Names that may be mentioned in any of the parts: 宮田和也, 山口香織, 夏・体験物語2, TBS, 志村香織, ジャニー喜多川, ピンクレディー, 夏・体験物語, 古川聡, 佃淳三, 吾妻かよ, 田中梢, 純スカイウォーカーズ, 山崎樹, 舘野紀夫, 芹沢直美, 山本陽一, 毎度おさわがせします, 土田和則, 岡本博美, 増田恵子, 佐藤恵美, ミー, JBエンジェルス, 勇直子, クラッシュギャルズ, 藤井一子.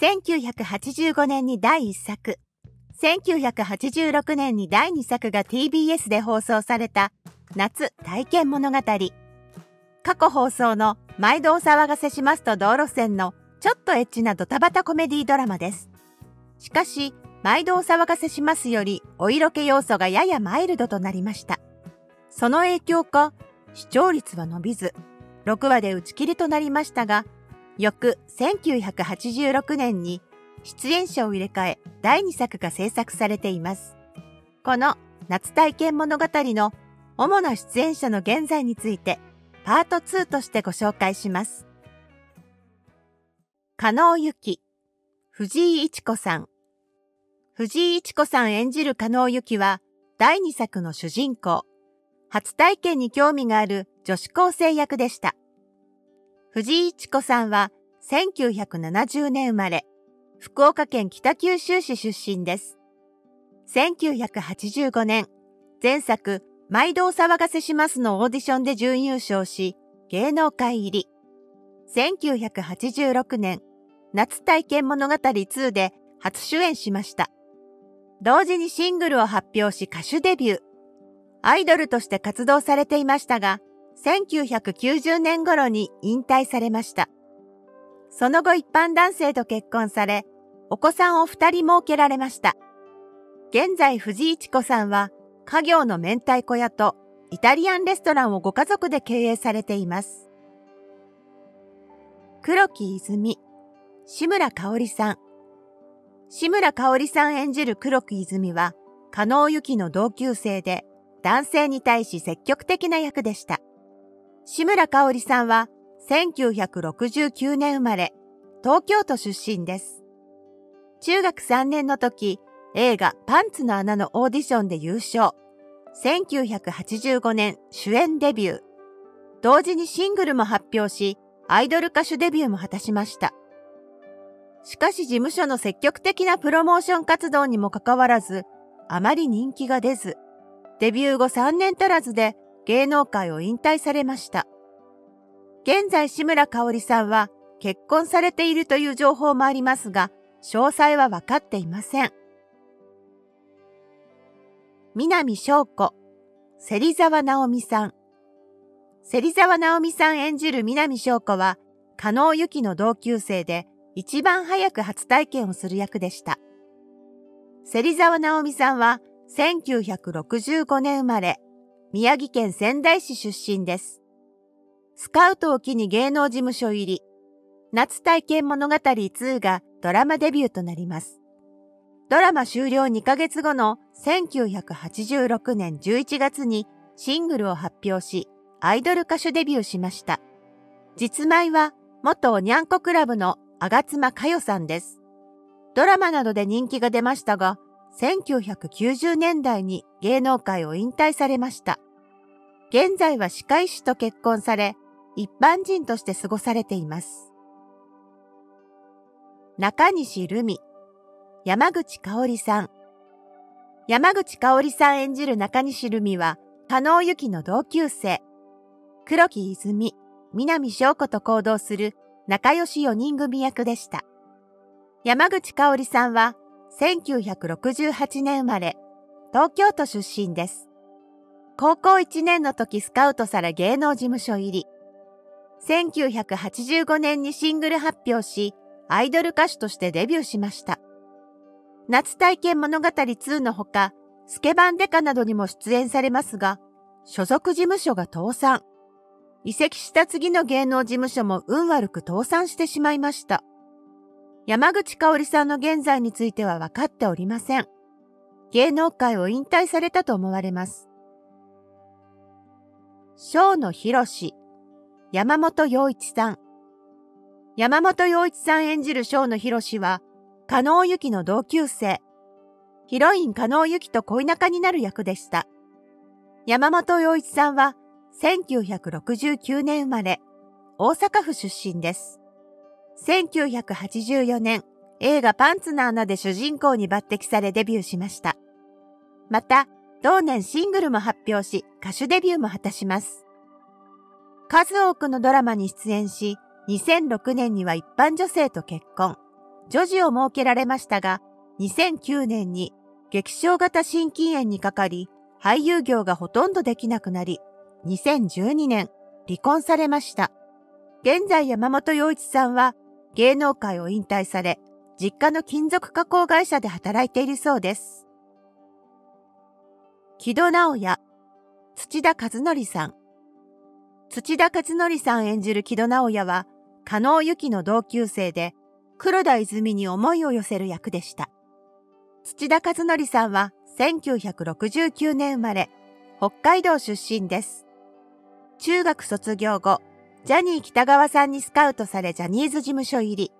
1985年に第1作、1986年に第2作が TBS で放送された夏体験物語。過去放送の毎度お騒がせしますと道路線のちょっとエッチなドタバタコメディドラマです。しかし、毎度お騒がせしますよりお色気要素がややマイルドとなりました。その影響か、視聴率は伸びず、6話で打ち切りとなりましたが、翌1986年に出演者を入れ替え第2作が制作されています。この夏体験物語の主な出演者の現在についてパート2としてご紹介します。加納由紀、藤井一子さん。藤井一子さん演じる加納由紀は第2作の主人公。初体験に興味がある女子高生役でした。藤井一子さんは1970年生まれ、福岡県北九州市出身です。1985年、前作、毎度お騒がせしますのオーディションで準優勝し、芸能界入り。1986年、夏体験物語2で初主演しました。同時にシングルを発表し歌手デビュー。アイドルとして活動されていましたが、1990年頃に引退されました。その後一般男性と結婚され、お子さんを2人設けられました。現在藤井一子さんは、家業の明太子屋とイタリアンレストランをご家族で経営されています。黒木泉、志村香織さん。志村香織さん演じる黒木泉は、加納由紀の同級生で、男性に対し積極的な役でした。志村香織さんは1969年生まれ、東京都出身です。中学3年の時、映画パンツの穴のオーディションで優勝。1985年主演デビュー。同時にシングルも発表し、アイドル歌手デビューも果たしました。しかし事務所の積極的なプロモーション活動にもかかわらず、あまり人気が出ず、デビュー後3年足らずで芸能界を引退されました。現在志村香織さんは結婚されているという情報もありますが、詳細は分かっていません。南翔子、芹沢直美さん。芹沢直美さん演じる南翔子は、加納由紀の同級生で一番早く初体験をする役でした。芹沢直美さんは、1965年生まれ、宮城県仙台市出身です。スカウトを機に芸能事務所入り、夏体験物語2がドラマデビューとなります。ドラマ終了2ヶ月後の1986年11月にシングルを発表し、アイドル歌手デビューしました。実名は元おにゃんこクラブの吾妻かよさんです。ドラマなどで人気が出ましたが、1990年代に芸能界を引退されました。現在は歯科医師と結婚され、一般人として過ごされています。中西留美、山口香織さん。山口香織さん演じる中西留美は、加納由紀の同級生。黒木泉、南翔子と行動する仲良し4人組役でした。山口香織さんは、1968年生まれ、東京都出身です。高校1年の時スカウトされ芸能事務所入り、1985年にシングル発表し、アイドル歌手としてデビューしました。夏体験物語2のほか、スケバンデカなどにも出演されますが、所属事務所が倒産。移籍した次の芸能事務所も運悪く倒産してしまいました。山口香織さんの現在については分かっておりません。芸能界を引退されたと思われます。生野博、山本陽一さん。山本陽一さん演じる生野博は、加納由紀の同級生。ヒロイン加納由紀と恋仲になる役でした。山本陽一さんは、1969年生まれ、大阪府出身です。1984年、映画パンツの穴で主人公に抜擢されデビューしました。また、同年シングルも発表し、歌手デビューも果たします。数多くのドラマに出演し、2006年には一般女性と結婚。女児を設けられましたが、2009年に劇症型心筋炎にかかり、俳優業がほとんどできなくなり、2012年離婚されました。現在山本陽一さんは芸能界を引退され、実家の金属加工会社で働いているそうです。木戸直也、土田和則さん。土田和則さん演じる木戸直也は、加納由紀の同級生で、黒田泉に思いを寄せる役でした。土田和則さんは1969年生まれ、北海道出身です。中学卒業後、ジャニー喜多川さんにスカウトされジャニーズ事務所入り、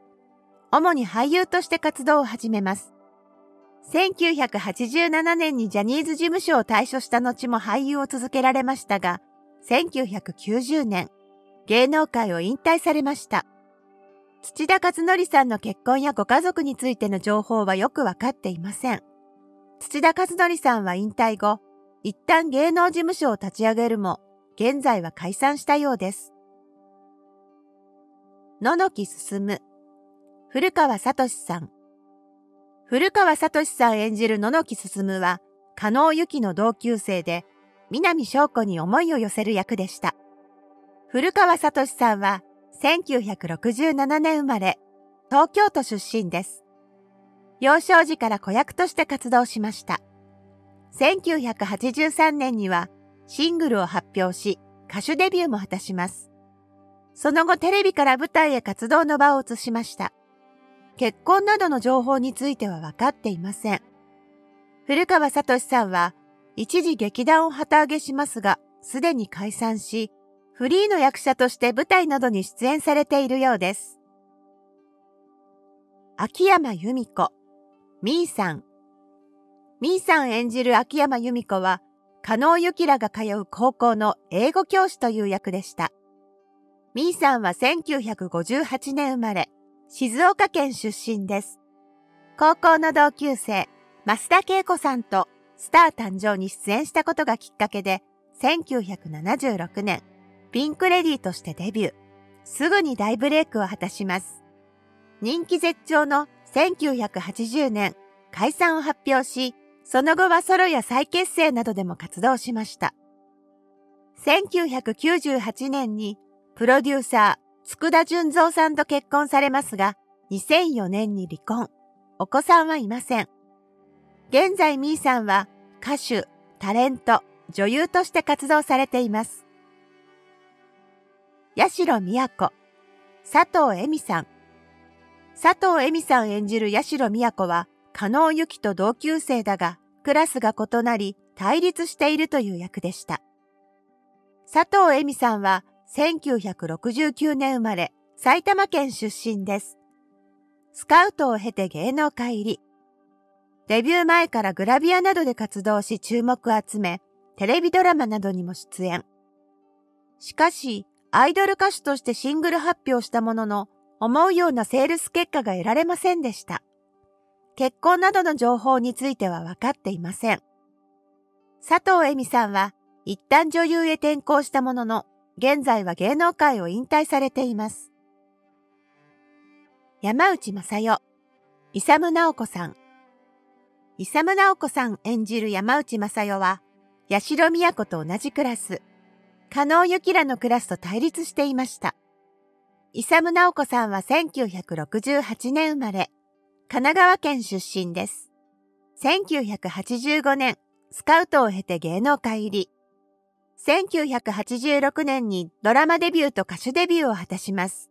主に俳優として活動を始めます。1987年にジャニーズ事務所を退所した後も俳優を続けられましたが、1990年、芸能界を引退されました。土田和則さんの結婚やご家族についての情報はよくわかっていません。土田和則さんは引退後、一旦芸能事務所を立ち上げるも、現在は解散したようです。野々木進、古川聡さん。古川聡さん演じる野々木進は、加納由紀の同級生で、南翔子に思いを寄せる役でした。古川聡さんは、1967年生まれ、東京都出身です。幼少時から子役として活動しました。1983年にはシングルを発表し、歌手デビューも果たします。その後テレビから舞台へ活動の場を移しました。結婚などの情報については分かっていません。古川聡さんは一時劇団を旗揚げしますが、すでに解散し、フリーの役者として舞台などに出演されているようです。秋山由美子、ミーさん。ミーさん演じる秋山由美子は、加納由紀らが通う高校の英語教師という役でした。ミーさんは1958年生まれ、静岡県出身です。高校の同級生、増田恵子さんとスター誕生に出演したことがきっかけで、1976年、ピンクレディーとしてデビュー。すぐに大ブレイクを果たします。人気絶頂の1980年、解散を発表し、その後はソロや再結成などでも活動しました。1998年にプロデューサー、佃淳三さんと結婚されますが、2004年に離婚。お子さんはいません。現在ミーさんは歌手、タレント、女優として活動されています。八代美也子、佐藤恵美さん。佐藤恵美さん演じる八代美也子は、加納由紀と同級生だが、クラスが異なり、対立しているという役でした。佐藤恵美さんは、1969年生まれ、埼玉県出身です。スカウトを経て芸能界入り。デビュー前からグラビアなどで活動し注目を集め、テレビドラマなどにも出演。しかし、アイドル歌手としてシングル発表したものの、思うようなセールス結果が得られませんでした。結婚などの情報については分かっていません。佐藤恵美さんは一旦女優へ転向したものの、現在は芸能界を引退されています。山内正代、勇直子さん。勇直子さん演じる山内正代は、八代美也子と同じクラス、加納由紀らのクラスと対立していました。勇直子さんは1968年生まれ、神奈川県出身です。1985年、スカウトを経て芸能界入り。1986年にドラマデビューと歌手デビューを果たします。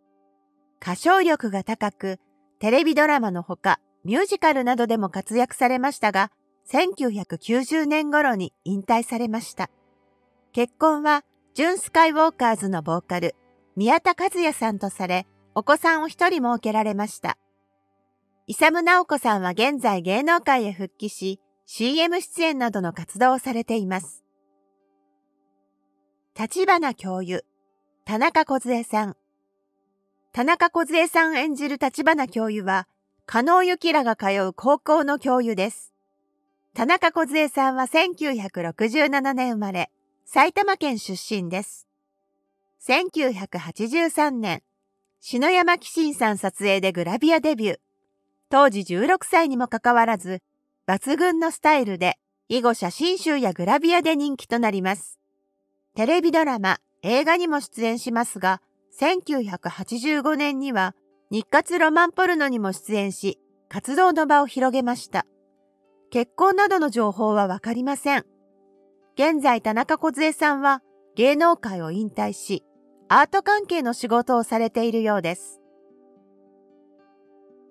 歌唱力が高く、テレビドラマのほか、ミュージカルなどでも活躍されましたが、1990年頃に引退されました。結婚は、純スカイウォーカーズのボーカル、宮田和也さんとされ、お子さんを一人設けられました。勇直子さんは現在芸能界へ復帰し、CM 出演などの活動をされています。立花教諭、田中梢さん。田中梢さん演じる立花教諭は、加納由紀らが通う高校の教諭です。田中梢さんは1967年生まれ、埼玉県出身です。1983年、篠山紀信さん撮影でグラビアデビュー。当時16歳にもかかわらず、抜群のスタイルで以後写真集やグラビアで人気となります。テレビドラマ、映画にも出演しますが、1985年には日活ロマンポルノにも出演し、活動の場を広げました。結婚などの情報はわかりません。現在田中梢さんは芸能界を引退し、アート関係の仕事をされているようです。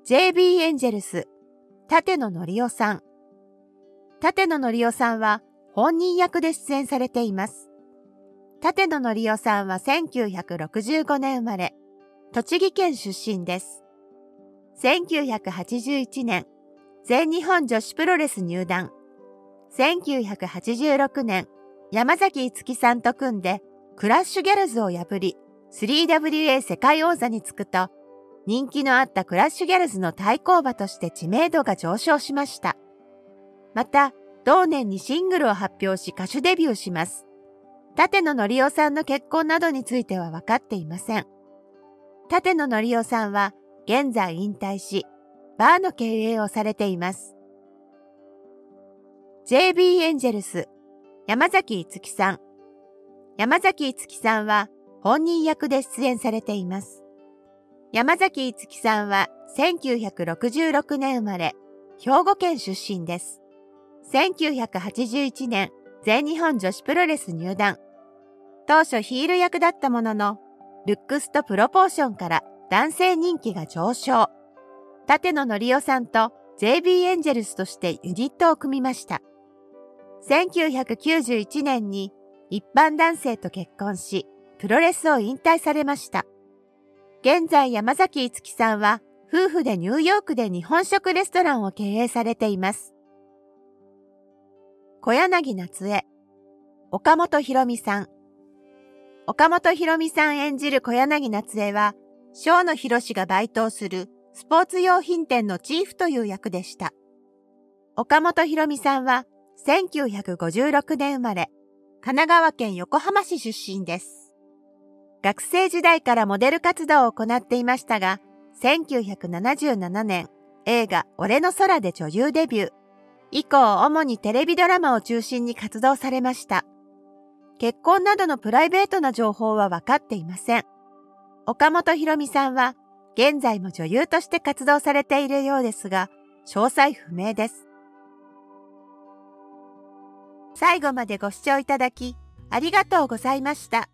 JB エンジェルス、舘野紀夫さん。舘野紀夫さんは本人役で出演されています。舘野紀夫さんは1965年生まれ、栃木県出身です。1981年、全日本女子プロレス入団。1986年、山崎樹さんと組んで、クラッシュギャルズを破り、3WA 世界王座につくと、人気のあったクラッシュギャルズの対抗馬として知名度が上昇しました。また、同年にシングルを発表し歌手デビューします。舘野紀夫さんの結婚などについては分かっていません。舘野紀夫さんは現在引退し、バーの経営をされています。JB エンジェルス、山崎樹さん。山崎樹さんは本人役で出演されています。山崎樹さんは1966年生まれ、兵庫県出身です。1981年、全日本女子プロレス入団。当初ヒール役だったものの、ルックスとプロポーションから男性人気が上昇。舘野紀夫さんと JB エンジェルスとしてユニットを組みました。1991年に一般男性と結婚し、プロレスを引退されました。現在山崎樹さんは夫婦でニューヨークで日本食レストランを経営されています。小柳夏絵、岡本博美さん。岡本博美さん演じる小柳夏絵は、生野博がバイトをするスポーツ用品店のチーフという役でした。岡本博美さんは1956年生まれ、神奈川県横浜市出身です。学生時代からモデル活動を行っていましたが、1977年、映画俺の空で女優デビュー。以降、主にテレビドラマを中心に活動されました。結婚などのプライベートな情報は分かっていません。岡本博美さんは、現在も女優として活動されているようですが、詳細不明です。最後までご視聴いただき、ありがとうございました。